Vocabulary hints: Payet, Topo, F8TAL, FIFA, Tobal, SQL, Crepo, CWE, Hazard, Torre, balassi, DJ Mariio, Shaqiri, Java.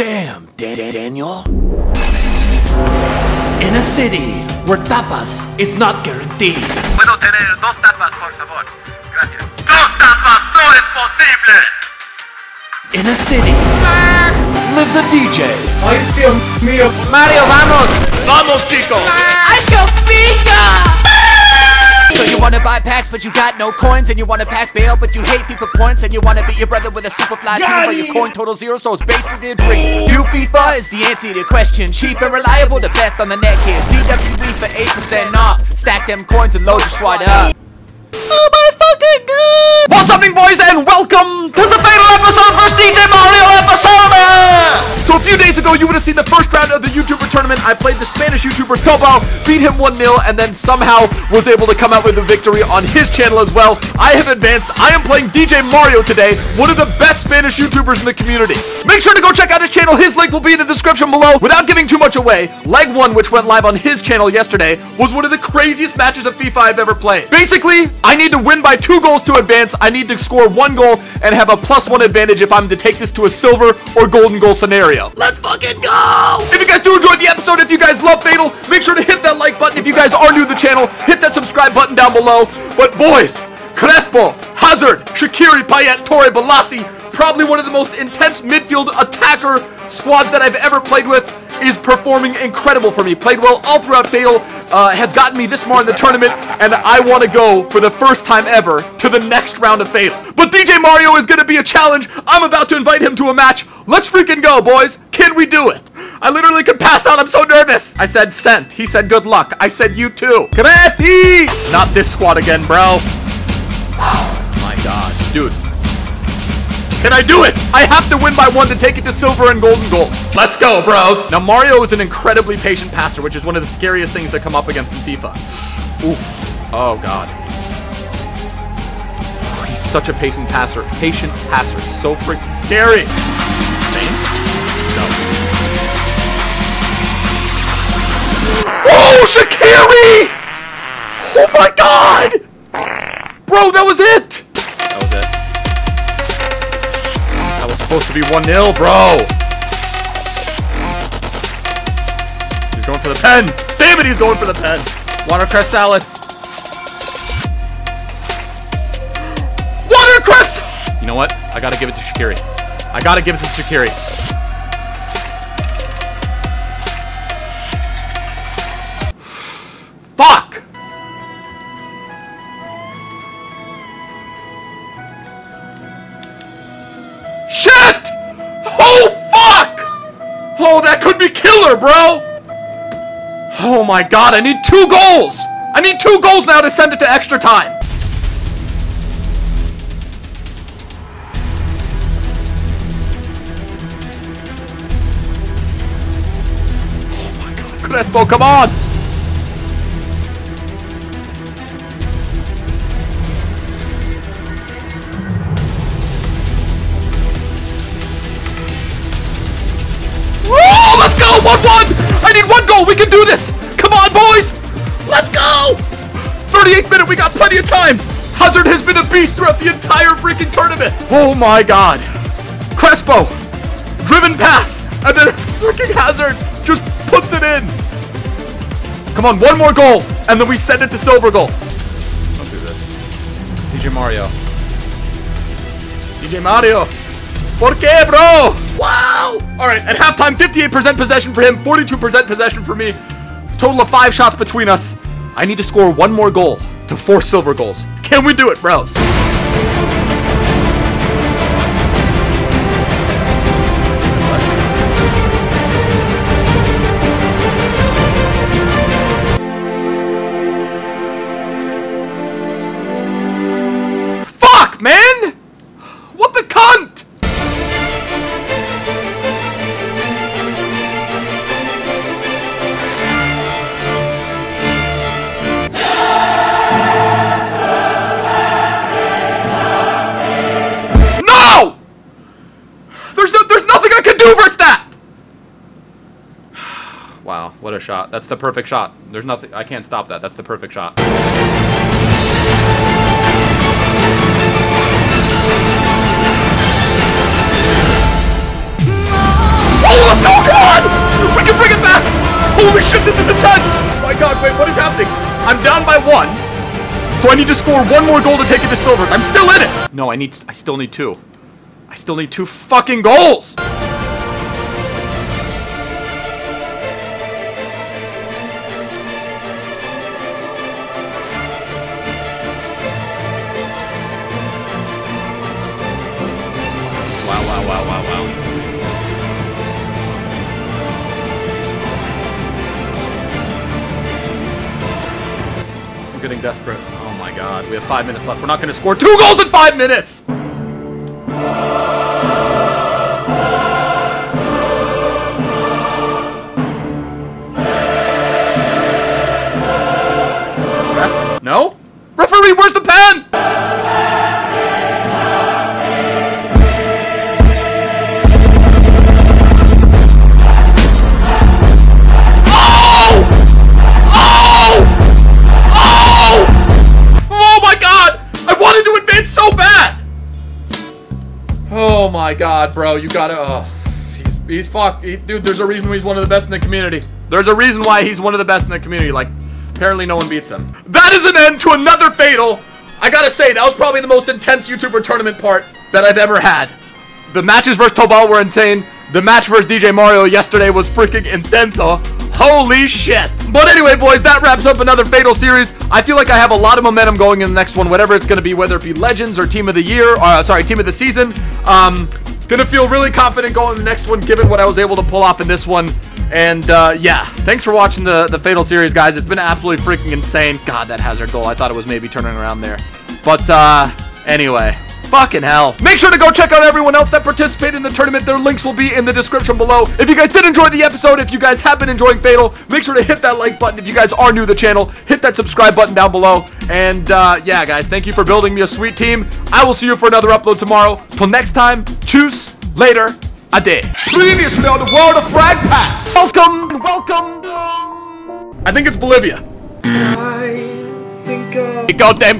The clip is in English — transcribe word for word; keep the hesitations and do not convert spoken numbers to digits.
Damn, Daniel. In a city where tapas is not guaranteed. Puedo tener dos tapas, por favor. Gracias. Dos tapas no es posible. In a city lives a D J. Ay, Dios mío. Mario, vamos. Vamos, chico. Ay, Chopita. So you wanna buy packs but you got no coins, and you wanna pack bail but you hate FIFA points, and you wanna beat your brother with a super fly team but your coin total zero, so it's basically a drink. View FIFA is the answer to your question. Cheap and reliable, the best on the net here. C W E for eight percent off. Stack them coins and load your squad up. Oh my fucking god! What's happening, boys, and welcome to the final episode first D J Mariio episode! So a few days ago you would have seen the first round of the YouTuber tournament. I played the Spanish YouTuber Topo, beat him one nil, and then somehow was able to come out with a victory on his channel as well. I have advanced. I am playing D J Mariio today, one of the best Spanish YouTubers in the community. Make sure to go check out his channel. His link will be in the description below. Without giving too much away, leg one, which went live on his channel yesterday, was one of the craziest matches of FIFA I've ever played. Basically, I need to win by two goals to advance. I need to score one goal and have a plus one advantage if I'm to take this to a silver or golden goal scenario. Let's fucking go! If you guys do enjoy the episode, if you guys love F eight tal, make sure to hit that like button. If you guys are new to the channel, hit that subscribe button down below. But boys, Crepo, Hazard, Shaqiri, Payet, Torre, Balassi, probably one of the most intense midfield attacker squads that I've ever played with, is performing incredible for me. Played well all throughout F eight tal, uh, has gotten me this far in the tournament, and I want to go for the first time ever to the next round of F eight tal. But D J Mariio is going to be a challenge. I'm about to invite him to a match. Let's freaking go, boys. Can we do it? I literally could pass out. I'm so nervous. I said sent. He said good luck. I said you too. Cresti! Not this squad again, bro. Oh my god. Dude. Can I do it? I have to win by one to take it to silver and golden goals. Let's go, bros. Now, Mariio is an incredibly patient passer, which is one of the scariest things that come up against in FIFA. Ooh. Oh, God. Oh, he's such a patient passer. Patient passer. It's so freaking scary. Saints? No. Oh, Shaqiri! Oh, my God! Bro, that was it! That was it. Supposed to be one nil, bro. He's going for the pen. Damn it, he's going for the pen. Watercress salad. Watercress! You know what? I gotta give it to Shaqiri. I gotta give it to Shaqiri. Fuck! Oh, that could be killer, bro! Oh my god, I need two goals! I need two goals now to send it to extra time! Oh my god, Crepo, come on! one one! I need one goal! We can do this! Come on, boys! Let's go! thirty-eighth minute, we got plenty of time! Hazard has been a beast throughout the entire freaking tournament! Oh my god! Crepo! Driven pass! And then freaking Hazard just puts it in! Come on, one more goal! And then we send it to silver goal! Don't do this. D J Mariio. D J Mariio! Por qué, bro? Wow! Alright, at halftime, fifty-eight percent possession for him, forty-two percent possession for me. Total of five shots between us. I need to score one more goal to four silver goals. Can we do it, bros? Fuck, man! What the cunt? Wow, what a shot. That's the perfect shot. There's nothing, I can't stop that. That's the perfect shot. Oh Holy shit, this is intense! Oh my god, wait, what is happening? I'm down by one, so I need to score one more goal to take it to silvers. I'm still in it! No, I need, I still need two. I still need two fucking goals! Getting desperate. Oh my god, we have five minutes left. We're not gonna score two goals in five minutes! Ref? No? Referee, where's the pen? Oh my god, bro, you gotta, oh, he's, he's fucked, he, dude, there's a reason why he's one of the best in the community. There's a reason why he's one of the best in the community, like, apparently no one beats him. That is an end to another Fatal. I gotta say, that was probably the most intense YouTuber tournament part that I've ever had. The matches versus Tobal were insane. The match versus D J Mariio yesterday was freaking intense. Holy shit. But anyway, boys, that wraps up another Fatal series. I feel like I have a lot of momentum going in the next one, whatever it's going to be, whether it be Legends or Team of the Year, or uh, sorry, Team of the Season. Um, gonna feel really confident going in the next one, given what I was able to pull off in this one. And uh, yeah, thanks for watching the, the Fatal series, guys. It's been absolutely freaking insane. God, that Hazard goal. I thought it was maybe turning around there. But uh, anyway. Fucking hell. Make sure to go check out everyone else that participated in the tournament. Their links will be in the description below. If you guys did enjoy the episode, if you guys have been enjoying Fatal, make sure to hit that like button. If you guys are new to the channel, hit that subscribe button down below. And uh, yeah, guys, thank you for building me a sweet team. I will see you for another upload tomorrow. Till next time, tschüss, later, ade. Previously on the World of Frag Packs. Welcome, welcome. I think it's Bolivia. I think, uh... Goddamn.